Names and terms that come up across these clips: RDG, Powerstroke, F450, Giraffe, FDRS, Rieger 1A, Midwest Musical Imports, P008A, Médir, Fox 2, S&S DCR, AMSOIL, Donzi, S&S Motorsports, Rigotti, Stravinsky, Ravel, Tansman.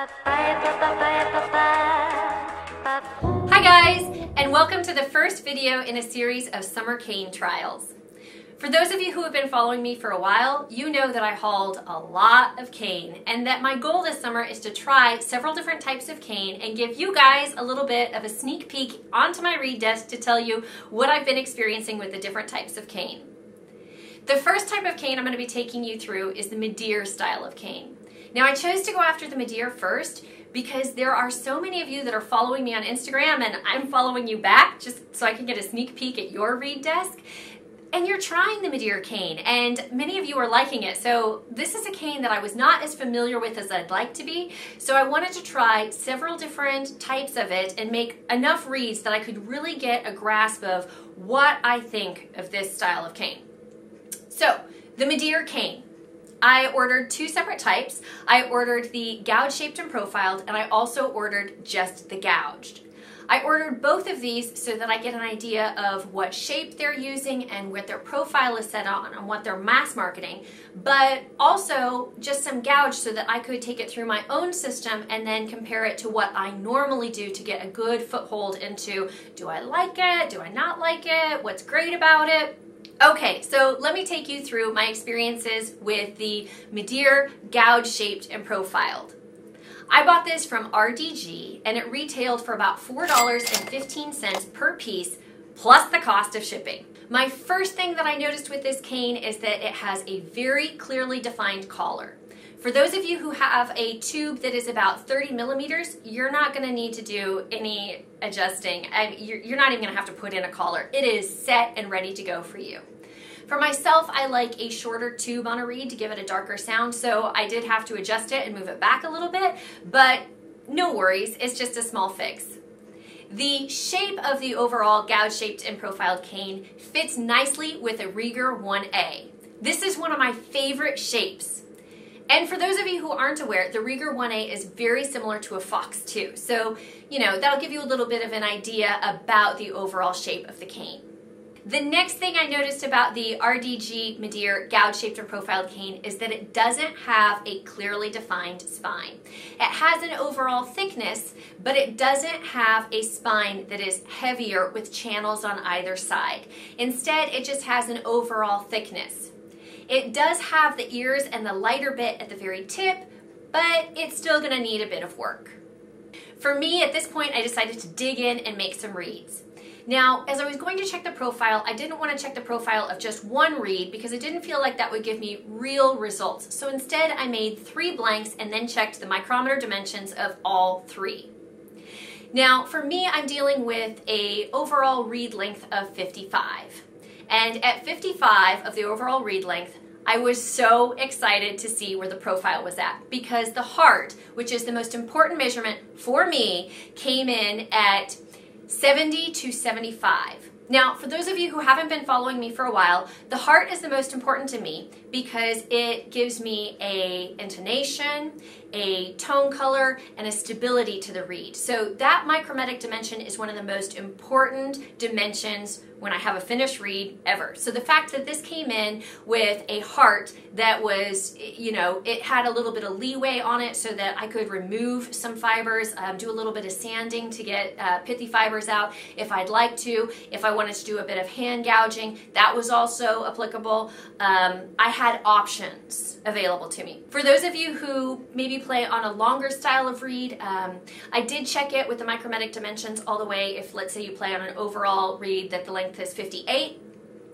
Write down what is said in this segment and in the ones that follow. Hi guys, and welcome to the first video in a series of summer cane trials. For those of you who have been following me for a while, you know that I hauled a lot of cane and that my goal this summer is to try several different types of cane and give you guys a little bit of a sneak peek onto my reed desk to tell you what I've been experiencing with the different types of cane. The first type of cane I'm going to be taking you through is the Médir style of cane. Now I chose to go after the Médir first because there are so many of you that are following me on Instagram and I'm following you back just so I can get a sneak peek at your reed desk. And you're trying the Médir cane, and many of you are liking it. So this is a cane that I was not as familiar with as I'd like to be, so I wanted to try several different types of it and make enough reeds that I could really get a grasp of what I think of this style of cane. So, the Médir cane. I ordered two separate types. I ordered the gouge-shaped and profiled, and I also ordered just the gouged. I ordered both of these so that I get an idea of what shape they're using and what their profile is set on and what they're mass marketing, but also just some gouge so that I could take it through my own system and then compare it to what I normally do to get a good foothold into, do I like it, do I not like it, what's great about it? Okay, so let me take you through my experiences with the Médir, gouge-shaped and profiled. I bought this from RDG and it retailed for about $4.15 per piece plus the cost of shipping. My first thing that I noticed with this cane is that it has a very clearly defined collar. For those of you who have a tube that is about 30 millimeters, you're not going to need to do any adjusting. You're not even going to have to put in a collar. It is set and ready to go for you. For myself, I like a shorter tube on a reed to give it a darker sound, so I did have to adjust it and move it back a little bit, but no worries, it's just a small fix. The shape of the overall gouge-shaped and profiled cane fits nicely with a Rieger 1A. This is one of my favorite shapes. And for those of you who aren't aware, the Rieger 1A is very similar to a Fox 2, so you know that'll give you a little bit of an idea about the overall shape of the cane. The next thing I noticed about the RDG Médir gouge-shaped and profiled cane is that it doesn't have a clearly defined spine. It has an overall thickness, but it doesn't have a spine that is heavier with channels on either side. Instead, it just has an overall thickness. It does have the ears and the lighter bit at the very tip, but it's still going to need a bit of work. For me, at this point, I decided to dig in and make some reeds. Now, as I was going to check the profile, I didn't want to check the profile of just one reed because it didn't feel like that would give me real results. So instead, I made three blanks and then checked the micrometer dimensions of all three. Now, for me, I'm dealing with an overall reed length of 55. And at 55 of the overall reed length, I was so excited to see where the profile was at because the heart, which is the most important measurement for me, came in at 70 to 75. Now, for those of you who haven't been following me for a while, the heart is the most important to me because it gives me an intonation, a tone color, and a stability to the reed. So that micrometric dimension is one of the most important dimensions when I have a finished reed ever. So the fact that this came in with a heart that was, you know, it had a little bit of leeway on it so that I could remove some fibers, do a little bit of sanding to get pithy fibers out if I'd like to. If I wanted to do a bit of hand gouging, that was also applicable. I had options available to me. For those of you who maybe play on a longer style of reed, I did check it with the micrometric dimensions all the way if, let's say, you play on an overall reed that the length is 58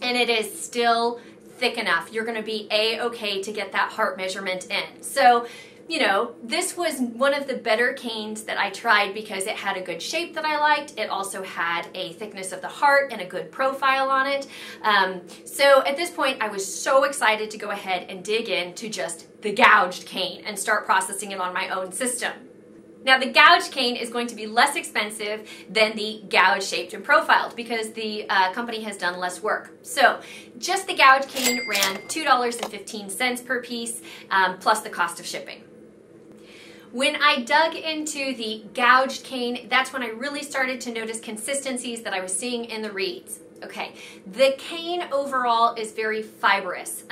and it is still thick enough. You're going to be a-okay to get that heart measurement in. So, you know, this was one of the better canes that I tried because it had a good shape that I liked. It also had a thickness of the heart and a good profile on it. So at this point, I was so excited to go ahead and dig into just the gouged cane and start processing it on my own system. Now, the gouged cane is going to be less expensive than the gouge shaped and profiled because the company has done less work. So just the gouged cane ran $2.15 per piece plus the cost of shipping. When I dug into the gouged cane, that's when I really started to notice consistencies that I was seeing in the reeds. Okay, the cane overall is very fibrous.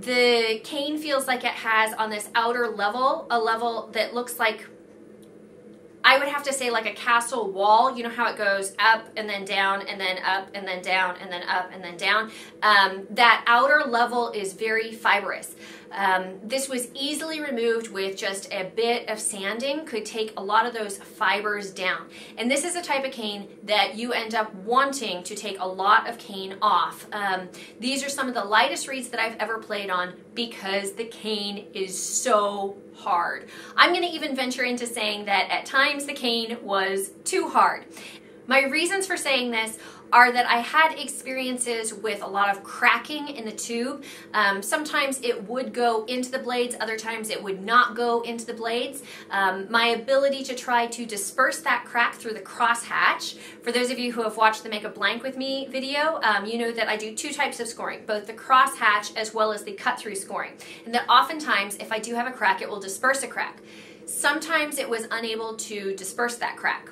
The cane feels like it has on this outer level, a level that looks like, I would have to say like a castle wall. You know how it goes up and then down and then up and then down and then up and then down. That outer level is very fibrous. This was easily removed with just a bit of sanding, could take a lot of those fibers down. And this is a type of cane that you end up wanting to take a lot of cane off. These are some of the lightest reeds that I've ever played on because the cane is so hard. I'm going to even venture into saying that at times the cane was too hard. My reasons for saying this are that I had experiences with a lot of cracking in the tube. Sometimes it would go into the blades, other times it would not go into the blades. My ability to try to disperse that crack through the crosshatch. For those of you who have watched the Make a Blank With Me video, you know that I do two types of scoring, both the crosshatch as well as the cut-through scoring. And that oftentimes, if I do have a crack, it will disperse a crack. Sometimes it was unable to disperse that crack.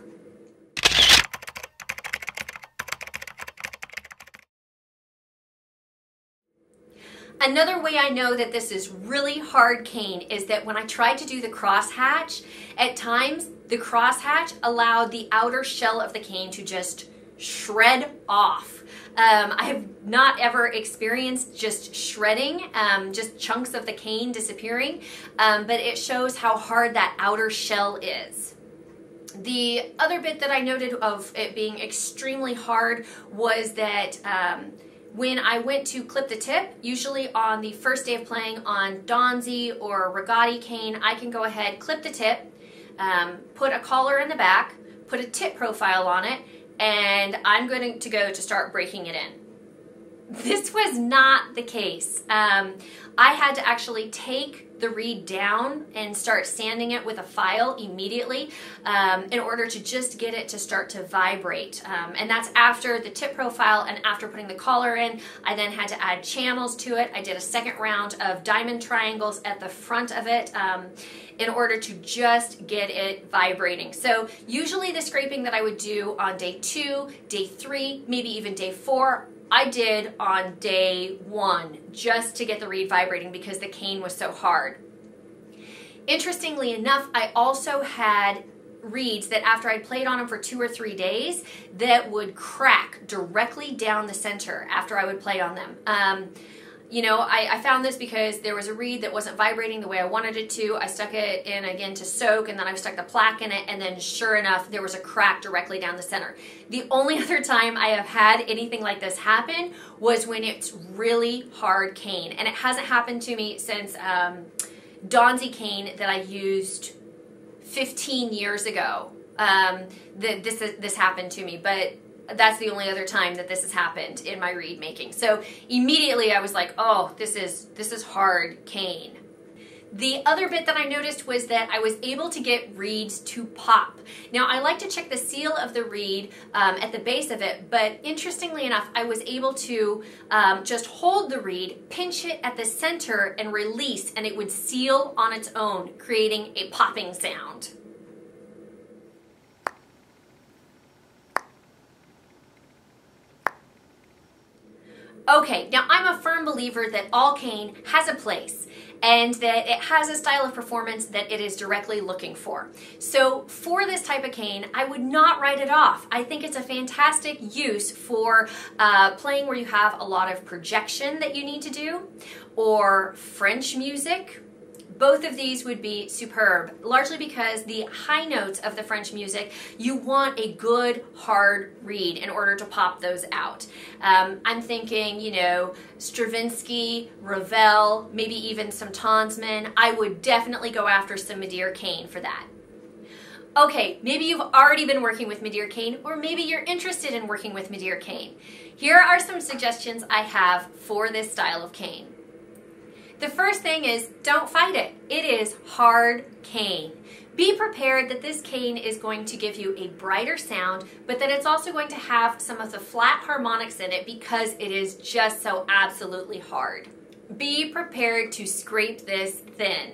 Another way I know that this is really hard cane is that when I tried to do the crosshatch, at times the crosshatch allowed the outer shell of the cane to just shred off. I have not ever experienced just shredding, just chunks of the cane disappearing, but it shows how hard that outer shell is. The other bit that I noted of it being extremely hard was that when I went to clip the tip, usually on the first day of playing on Donzi or Rigotti cane, I can go ahead, clip the tip, put a collar in the back, put a tip profile on it, and I'm going to go to start breaking it in. This was not the case. I had to actually take the reed down and start sanding it with a file immediately in order to just get it to start to vibrate. And that's after the tip profile and after putting the collar in. I then had to add channels to it. I did a second round of diamond triangles at the front of it in order to just get it vibrating. So usually the scraping that I would do on day 2, day 3, maybe even day 4, I did on day 1 just to get the reed vibrating because the cane was so hard. Interestingly enough, I also had reeds that after I played on them for 2 or 3 days that would crack directly down the center after I would play on them. You know, I found this because there was a reed that wasn't vibrating the way I wanted it to. I stuck it in again to soak, and then I stuck the plaque in it, and then sure enough, there was a crack directly down the center. The only other time I have had anything like this happen was when it's really hard cane, and it hasn't happened to me since Donzi cane that I used 15 years ago. This happened to me, but that's the only other time that this has happened in my reed making. So immediately I was like, oh, this is hard cane. The other bit that I noticed was that I was able to get reeds to pop. Now, I like to check the seal of the reed at the base of it, but interestingly enough, I was able to just hold the reed, pinch it at the center, and release, and it would seal on its own, creating a popping sound. Okay, now I'm a firm believer that all cane has a place and that it has a style of performance that it is directly looking for. So for this type of cane, I would not write it off. I think it's a fantastic use for playing where you have a lot of projection that you need to do, or French music. Both of these would be superb, largely because the high notes of the French music, you want a good, hard reed in order to pop those out. I'm thinking, you know, Stravinsky, Ravel, maybe even some Tansman. I would definitely go after some Médir cane for that. Okay, maybe you've already been working with Médir cane, or maybe you're interested in working with Médir cane. Here are some suggestions I have for this style of cane. The first thing is, don't fight it. It is hard cane. Be prepared that this cane is going to give you a brighter sound, but that it's also going to have some of the flat harmonics in it because it is just so absolutely hard. Be prepared to scrape this thin,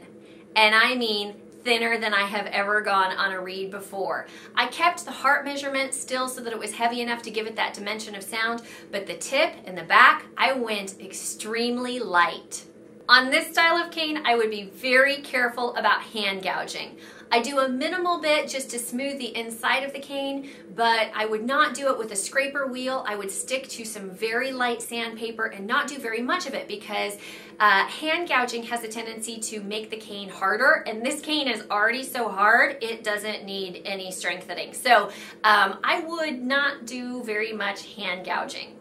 and I mean thinner than I have ever gone on a reed before. I kept the heart measurement still so that it was heavy enough to give it that dimension of sound, but the tip and the back, I went extremely light. On this style of cane, I would be very careful about hand gouging. I do a minimal bit just to smooth the inside of the cane, but I would not do it with a scraper wheel. I would stick to some very light sandpaper and not do very much of it because hand gouging has a tendency to make the cane harder, and this cane is already so hard, it doesn't need any strengthening. So I would not do very much hand gouging.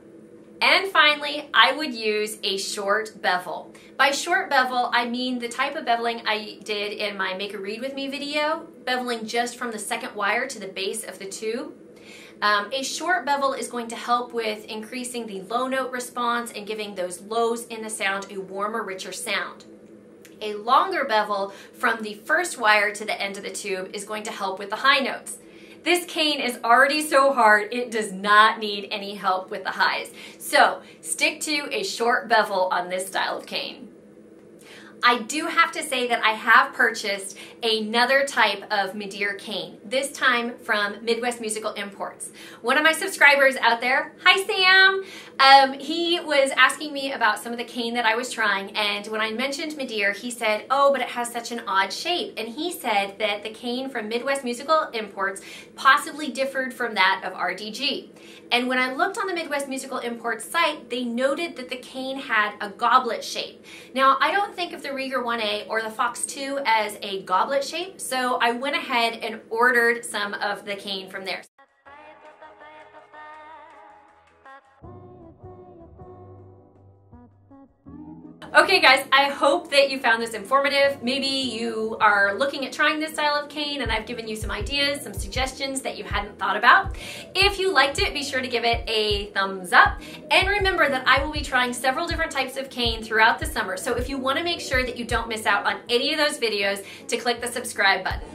And finally, I would use a short bevel. By short bevel, I mean the type of beveling I did in my Make a Read With Me video, beveling just from the second wire to the base of the tube. A short bevel is going to help with increasing the low note response and giving those lows in the sound a warmer, richer sound. A longer bevel from the first wire to the end of the tube is going to help with the high notes. This cane is already so hard, it does not need any help with the highs. So stick to a short bevel on this style of cane. I do have to say that I have purchased another type of Médir cane, this time from Midwest Musical Imports. One of my subscribers out there, hi Sam, he was asking me about some of the cane that I was trying, and when I mentioned Médir, he said, oh, but it has such an odd shape. And he said that the cane from Midwest Musical Imports possibly differed from that of RDG. And when I looked on the Midwest Musical Imports site, they noted that the cane had a goblet shape. Now, I don't think of the Rieger 1A or the Fox 2 as a goblet shape, so I went ahead and ordered some of the cane from there. Okay guys, I hope that you found this informative. Maybe you are looking at trying this style of cane and I've given you some ideas, some suggestions that you hadn't thought about. If you liked it, be sure to give it a thumbs up. And remember that I will be trying several different types of cane throughout the summer. So if you want to make sure that you don't miss out on any of those videos, to click the subscribe button.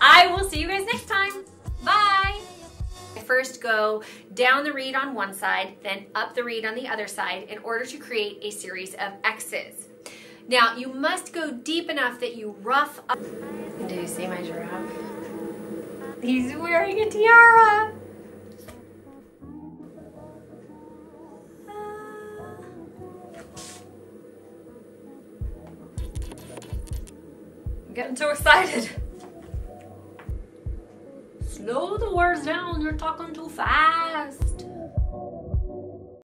I will see you guys next time. Bye! I first go down the reed on one side, then up the reed on the other side in order to create a series of X's. Now, you must go deep enough that you rough up. Do you see my giraffe? He's wearing a tiara! I'm getting so excited. Slow the words down, you're talking too fast.